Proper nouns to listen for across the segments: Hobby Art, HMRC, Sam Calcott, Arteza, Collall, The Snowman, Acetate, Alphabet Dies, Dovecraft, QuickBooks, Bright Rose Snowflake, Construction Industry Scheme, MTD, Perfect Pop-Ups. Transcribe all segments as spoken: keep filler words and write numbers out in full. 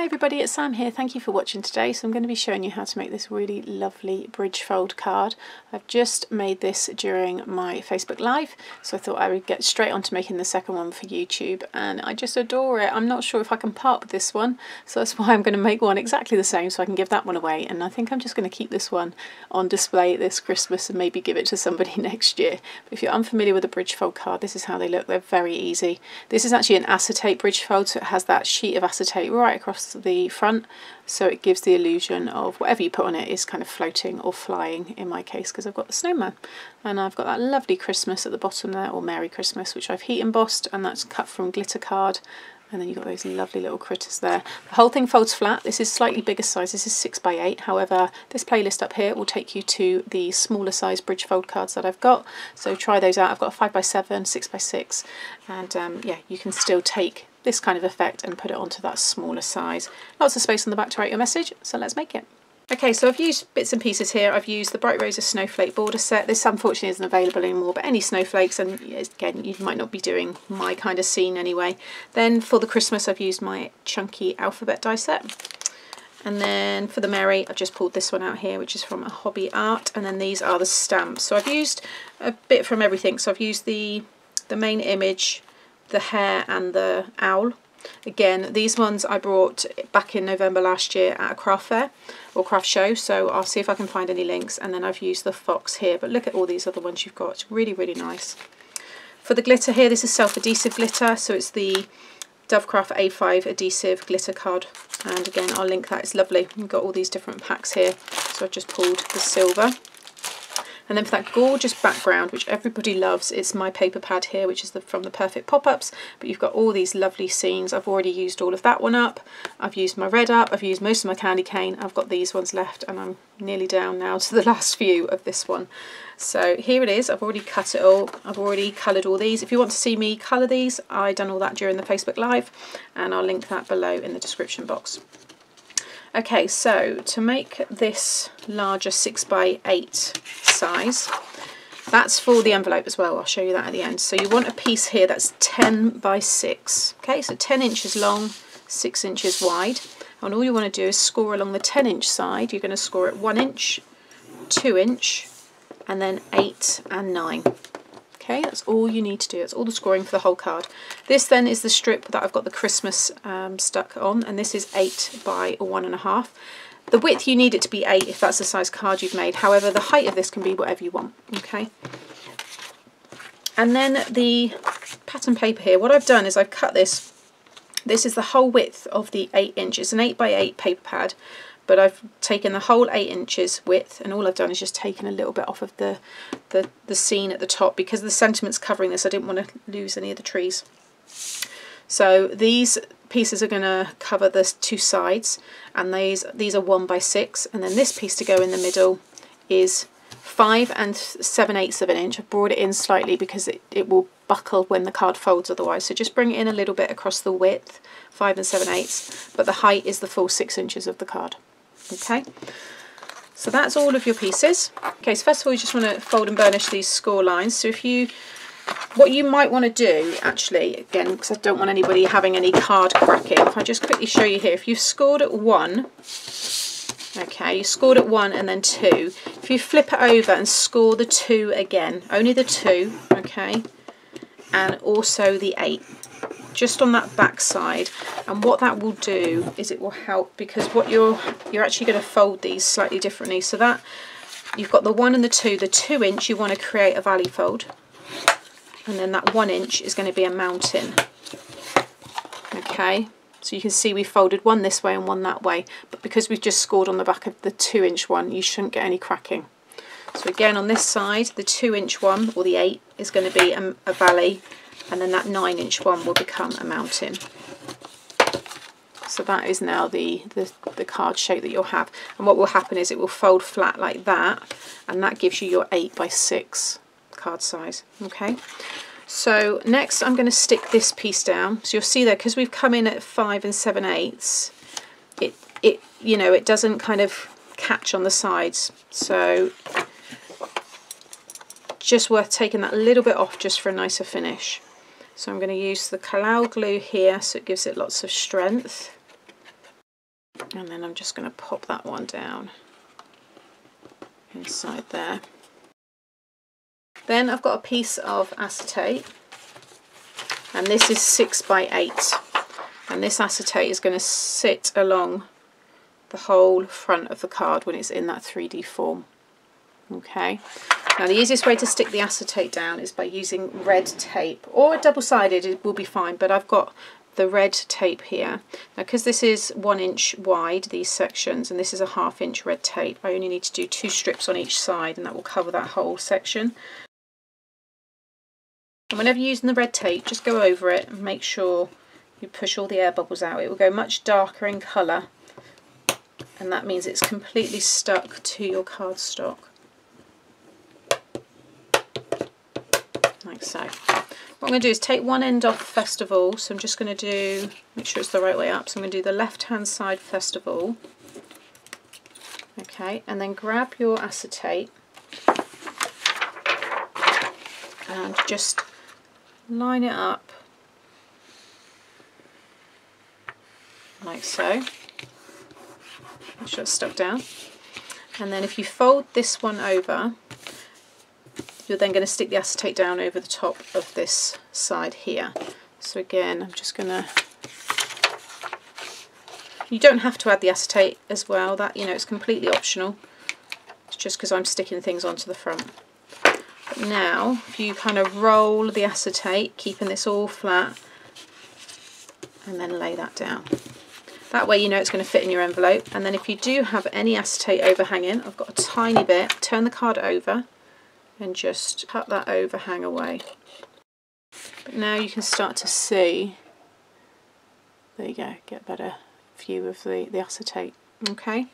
Hi everybody, it's Sam here. Thank you for watching today. So I'm going to be showing you how to make this really lovely bridge fold card. I've just made this during my Facebook Live, so I thought I would get straight on to making the second one for YouTube, and I just adore it. I'm not sure if I can part with this one, so that's why I'm going to make one exactly the same so I can give that one away, and I think I'm just going to keep this one on display this Christmas and maybe give it to somebody next year. But if you're unfamiliar with a bridge fold card, this is how they look. They're very easy. This is actually an acetate bridge fold, so it has that sheet of acetate right across the front, so it gives the illusion of whatever you put on it is kind of floating or flying, in my case because I've got the snowman, and I've got that lovely Christmas at the bottom there, or Merry Christmas, which I've heat embossed, and that's cut from glitter card. And then you've got those lovely little critters there. The whole thing folds flat. This is slightly bigger size. This is six by eight. However, this playlist up here will take you to the smaller size bridge fold cards that I've got. So try those out. I've got a five by seven, six by six. And um, yeah, you can still take this kind of effect and put it onto that smaller size. Lots of space on the back to write your message. So let's make it. Okay, so I've used bits and pieces here. I've used the Bright Rose Snowflake border set. This unfortunately isn't available anymore, but any snowflakes, and again, you might not be doing my kind of scene anyway. Then for the Christmas, I've used my chunky alphabet die set. And then for the Merry, I've just pulled this one out here, which is from a Hobby Art. And then these are the stamps. So I've used a bit from everything. So I've used the, the main image, the hare and the owl. Again, these ones I brought back in November last year at a craft fair or craft show, so I'll see if I can find any links. And then I've used the fox here, but look at all these other ones you've got. It's really, really nice. For the glitter here, this is self-adhesive glitter, so it's the Dovecraft A five adhesive glitter card, and again, I'll link that. It's lovely. We've got all these different packs here, so I've just pulled the silver. And then for that gorgeous background, which everybody loves, it's my paper pad here, which is the, from the Perfect Pop-Ups. But you've got all these lovely scenes. I've already used all of that one up. I've used my red up. I've used most of my candy cane. I've got these ones left, and I'm nearly down now to the last few of this one. So here it is. I've already cut it all. I've already coloured all these. If you want to see me colour these, I've done all that during the Facebook Live, and I'll link that below in the description box. Okay, so to make this larger six by eight size, that's for the envelope as well. I'll show you that at the end. So you want a piece here that's ten by six. Okay, so ten inches long, six inches wide. And all you want to do is score along the ten inch side. You're going to score at one inch, two inch, and then eight and nine. Okay, that's all you need to do. That's all the scoring for the whole card. This then is the strip that I've got the Christmas um, stuck on, and this is eight by one and a half. The width, you need it to be eight if that's the size card you've made. However, the height of this can be whatever you want. Okay. And then the pattern paper here. What I've done is I've cut this. This is the whole width of the eight inch. It's an eight by eight paper pad, but I've taken the whole eight inches width, and all I've done is just taken a little bit off of the, the, the scene at the top, because the sentiment's covering this. I didn't want to lose any of the trees. So these pieces are going to cover the two sides, and these, these are one by six, and then this piece to go in the middle is five and seven eighths of an inch. I've brought it in slightly because it, it will buckle when the card folds otherwise, so just bring it in a little bit across the width, five and seven eighths, but the height is the full six inches of the card. Okay, so that's all of your pieces. Okay, so first of all, you just want to fold and burnish these score lines. So if you, what you might want to do, actually, again, because I don't want anybody having any card cracking, if I just quickly show you here, if you've scored at one, okay, you scored at one and then two, if you flip it over and score the two again, only the two, okay, and also the eight, just on that back side. And what that will do is it will help, because what you're you're actually going to fold these slightly differently, so that you've got the one and the two. The two inch you want to create a valley fold, and then that one inch is going to be a mountain. Okay, so you can see we folded one this way and one that way, but because we've just scored on the back of the two inch one, you shouldn't get any cracking. So again, on this side, the two inch one, or the eight, is going to be a, a valley, and then that nine inch one will become a mountain. So that is now the, the, the card shape that you'll have. And what will happen is it will fold flat like that, and that gives you your eight by six card size. Okay, so next I'm going to stick this piece down. So you'll see there, because we've come in at five and seven eighths, it, it, you know, it doesn't kind of catch on the sides. So just worth taking that little bit off just for a nicer finish. So I'm going to use the Collall glue here, so it gives it lots of strength. and then I'm just going to pop that one down inside there. Then I've got a piece of acetate, and this is six by eight, and this acetate is going to sit along the whole front of the card when it's in that three D form. Okay, now the easiest way to stick the acetate down is by using red tape, or double-sided it will be fine, but I've got the red tape here. Now because this is one inch wide, these sections, and this is a half inch red tape, I only need to do two strips on each side and that will cover that whole section. And whenever you're using the red tape, just go over it and make sure you push all the air bubbles out. It will go much darker in colour, and that means it's completely stuck to your cardstock, like so. What I'm going to do is take one end off first of all, so I'm just going to do, make sure it's the right way up, so I'm going to do the left hand side first of all. Okay, and then grab your acetate and just line it up like so. Make sure it's stuck down, and then if you fold this one over, you're then going to stick the acetate down over the top of this side here. So again, I'm just going to, you don't have to add the acetate as well, that, you know, it's completely optional, it's just because I'm sticking things onto the front. But now if you kind of roll the acetate, keeping this all flat, and then lay that down. That way you know it's going to fit in your envelope. And then if you do have any acetate overhanging, I've got a tiny bit, turn the card over and just cut that overhang away. But now you can start to see, there you go, get a better view of the, the acetate. Okay,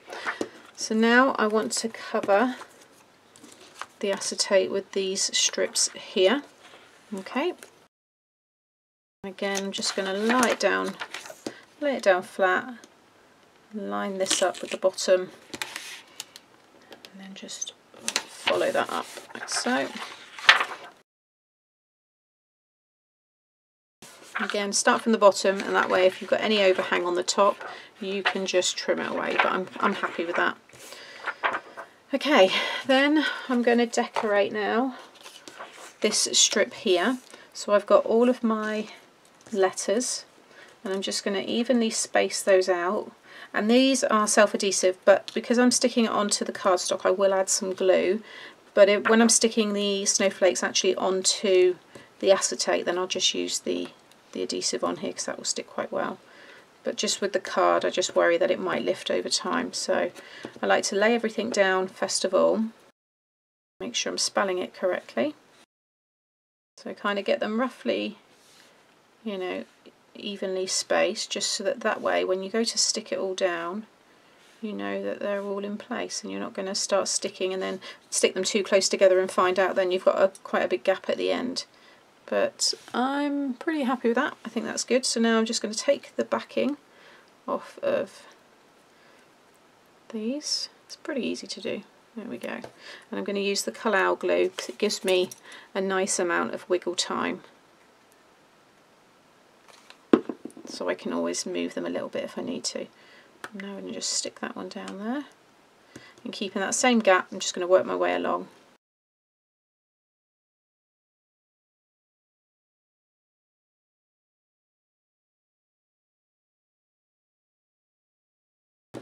so now I want to cover the acetate with these strips here. Okay, again I'm just going to lie it down. Lay it down flat, line this up with the bottom, and then just follow that up like so. Again, start from the bottom, and that way if you've got any overhang on the top you can just trim it away, but I'm, I'm happy with that. Okay, then I'm going to decorate now this strip here. So I've got all of my letters, and I'm just going to evenly space those out, and these are self-adhesive, but because I'm sticking it onto the cardstock I will add some glue, but it, when I'm sticking the snowflakes actually onto the acetate, then I'll just use the, the adhesive on here because that will stick quite well. But just with the card I just worry that it might lift over time, so I like to lay everything down first of all, make sure I'm spelling it correctly, so I kind of get them roughly, you know, evenly spaced, just so that that way when you go to stick it all down you know that they're all in place, and you're not going to start sticking and then stick them too close together and find out then you've got a quite a big gap at the end. But I'm pretty happy with that, I think that's good. So now I'm just going to take the backing off of these, it's pretty easy to do, there we go, and I'm going to use the Collall glue because it gives me a nice amount of wiggle time, so I can always move them a little bit if I need to. Now I'm going to just stick that one down there, and keeping that same gap I'm just going to work my way along.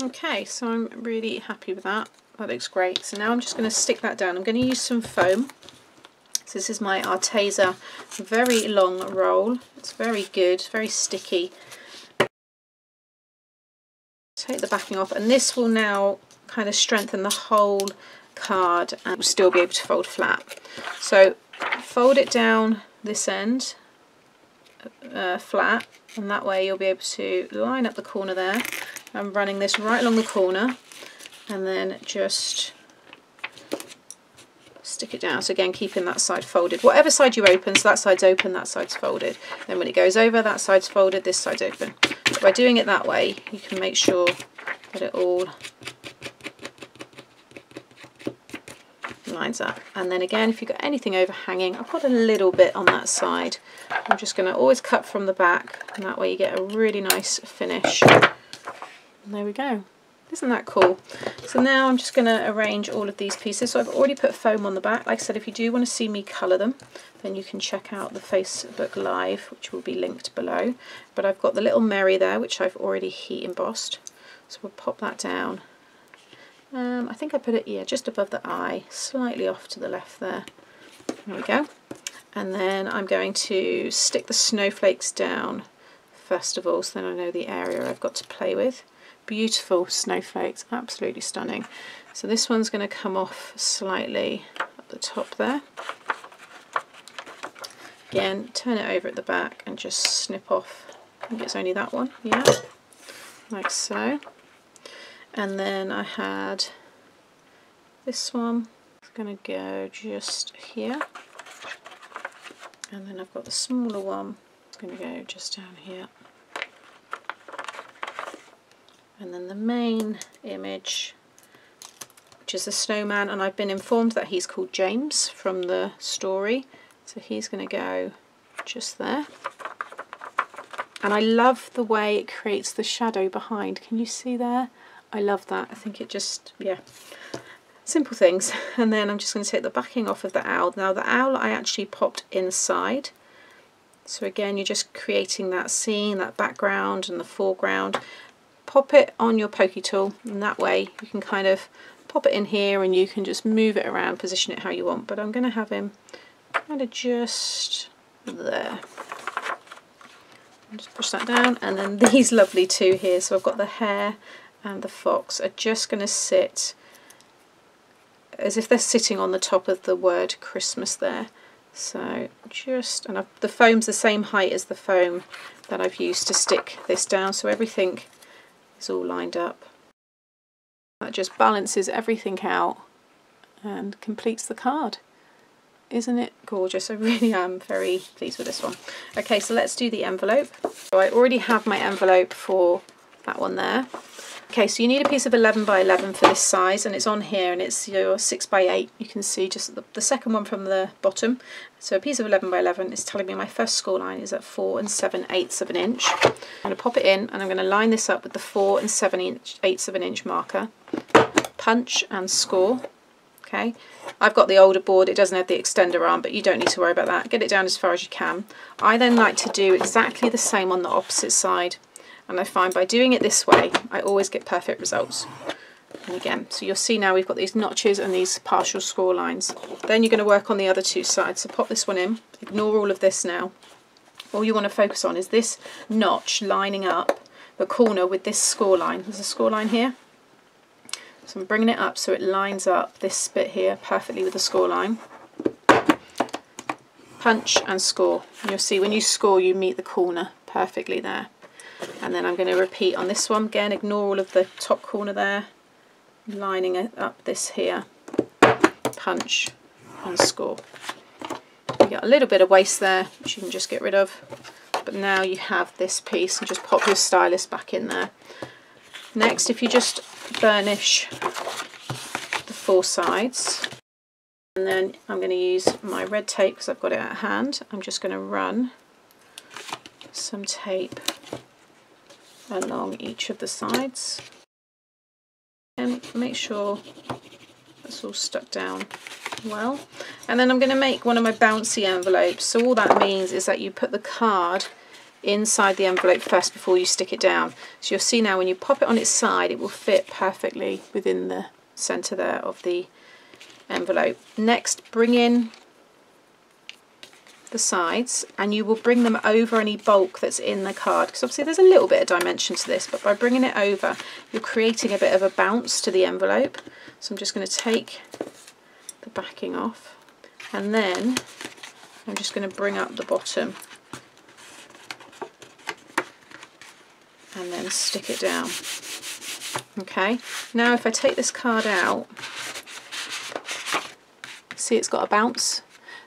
Okay, so I'm really happy with that, that looks great. So now I'm just going to stick that down. I'm going to use some foam. So this is my Arteza very long roll, it's very good, very sticky. Take the backing off, and this will now kind of strengthen the whole card and will still be able to fold flat. So fold it down this end uh, flat, and that way you'll be able to line up the corner there. I'm running this right along the corner and then just stick it down. So again, keeping that side folded. Whatever side you open, so that side's open, that side's folded. Then when it goes over, that side's folded, this side's open. So by doing it that way, you can make sure that it all lines up. And then again, if you've got anything overhanging, I've got a little bit on that side. I'm just going to always cut from the back, and that way you get a really nice finish. And there we go. Isn't that cool? So now I'm just going to arrange all of these pieces. So I've already put foam on the back. Like I said, if you do want to see me colour them, then you can check out the Facebook Live, which will be linked below. But I've got the little Mary there, which I've already heat embossed. So we'll pop that down. Um, I think I put it, yeah, just above the eye, slightly off to the left there. There we go. And then I'm going to stick the snowflakes down first of all, so then I know the area I've got to play with. Beautiful snowflakes, absolutely stunning. So this one's going to come off slightly at the top there. Again, turn it over at the back and just snip off. I think it's only that one, yeah, like so. And then I had this one. It's going to go just here. And then I've got the smaller one. It's going to go just down here. And then the main image, which is the snowman, and I've been informed that he's called James from the story, so he's going to go just there. And I love the way it creates the shadow behind. Can you see there? I love that. I think it just, yeah, simple things. And then I'm just going to take the backing off of the owl. Now the owl I actually popped inside. So again, you're just creating that scene, that background and the foreground. Pop it on your pokey tool, and that way you can kind of pop it in here and you can just move it around, position it how you want. But I'm going to have him kind of just there. And just push that down, and then these lovely two here. So I've got the hare and the fox are just going to sit as if they're sitting on the top of the word Christmas there. So just, and I've, the foam's the same height as the foam that I've used to stick this down, so everything all lined up. That just balances everything out and completes the card. Isn't it gorgeous? I really am very pleased with this one. Okay, so let's do the envelope. So I already have my envelope for that one there. Okay, so you need a piece of eleven by eleven for this size, and it's on here, and it's your six by eight. You can see just the, the second one from the bottom. So a piece of eleven by eleven is telling me my first score line is at four and seven eighths of an inch. I'm going to pop it in, and I'm going to line this up with the four and seven eighths of an inch marker. Punch and score. Okay, I've got the older board, it doesn't have the extender arm, but you don't need to worry about that. Get it down as far as you can. I then like to do exactly the same on the opposite side. And I find by doing it this way, I always get perfect results. And again, so you'll see now we've got these notches and these partial score lines. Then you're going to work on the other two sides. So pop this one in, ignore all of this now. All you want to focus on is this notch lining up the corner with this score line. There's a score line here. So I'm bringing it up so it lines up this bit here perfectly with the score line. Punch and score. And you'll see when you score, you meet the corner perfectly there. And then I'm going to repeat on this one again, ignore all of the top corner there, lining it up this here, punch and score. You get a little bit of waste there, which you can just get rid of, but now you have this piece, and just pop your stylus back in there. Next, if you just burnish the four sides, and then I'm going to use my red tape because I've got it at hand. I'm just going to run some tape along each of the sides and make sure that's all stuck down well. And then I'm going to make one of my bouncy envelopes. So all that means is that you put the card inside the envelope first before you stick it down. So you'll see now when you pop it on its side, it will fit perfectly within the center there of the envelope. Next, bring in the sides, and you will bring them over any bulk that's in the card, because obviously there's a little bit of dimension to this, but by bringing it over you're creating a bit of a bounce to the envelope. So I'm just going to take the backing off, and then I'm just going to bring up the bottom and then stick it down. Okay, now if I take this card out, see it's got a bounce.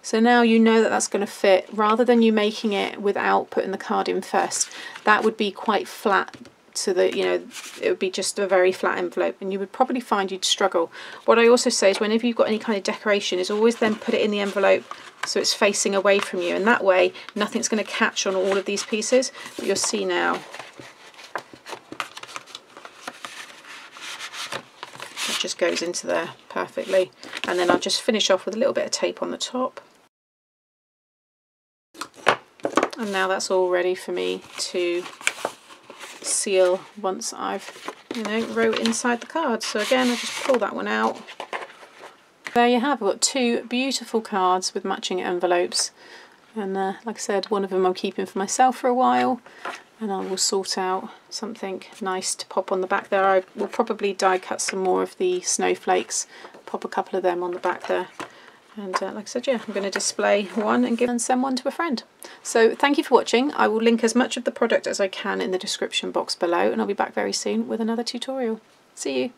So now you know that that's going to fit, rather than you making it without putting the card in first. That would be quite flat, so that, you know, it would be just a very flat envelope, and you would probably find you'd struggle. What I also say is whenever you've got any kind of decoration is always then put it in the envelope so it's facing away from you, and that way nothing's going to catch on all of these pieces. But you'll see now it just goes into there perfectly. And then I'll just finish off with a little bit of tape on the top. And now that's all ready for me to seal once I've, you know, wrote inside the card. So again, I just pull that one out. There you have, I've got two beautiful cards with matching envelopes. And uh, like I said, one of them I'm keeping for myself for a while, and I will sort out something nice to pop on the back there. I will probably die cut some more of the snowflakes, pop a couple of them on the back there. And uh, like I said, yeah, I'm going to display one and give and send one to a friend. So thank you for watching. I will link as much of the product as I can in the description box below, and I'll be back very soon with another tutorial. See you.